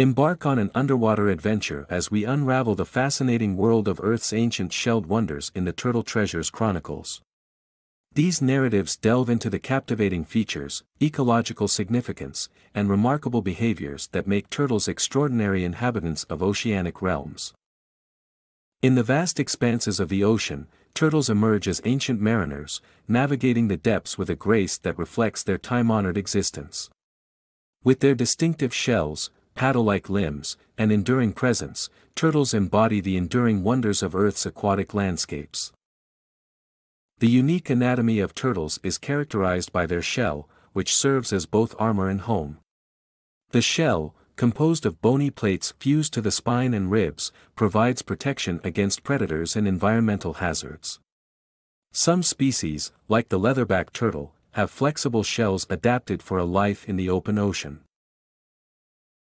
Embark on an underwater adventure as we unravel the fascinating world of Earth's ancient shelled wonders in the Turtle Treasures Chronicles. These narratives delve into the captivating features, ecological significance, and remarkable behaviors that make turtles extraordinary inhabitants of oceanic realms. In the vast expanses of the ocean, turtles emerge as ancient mariners, navigating the depths with a grace that reflects their time-honored existence. With their distinctive shells, paddle-like limbs, and enduring presence, turtles embody the enduring wonders of Earth's aquatic landscapes. The unique anatomy of turtles is characterized by their shell, which serves as both armor and home. The shell, composed of bony plates fused to the spine and ribs, provides protection against predators and environmental hazards. Some species, like the leatherback turtle, have flexible shells adapted for a life in the open ocean.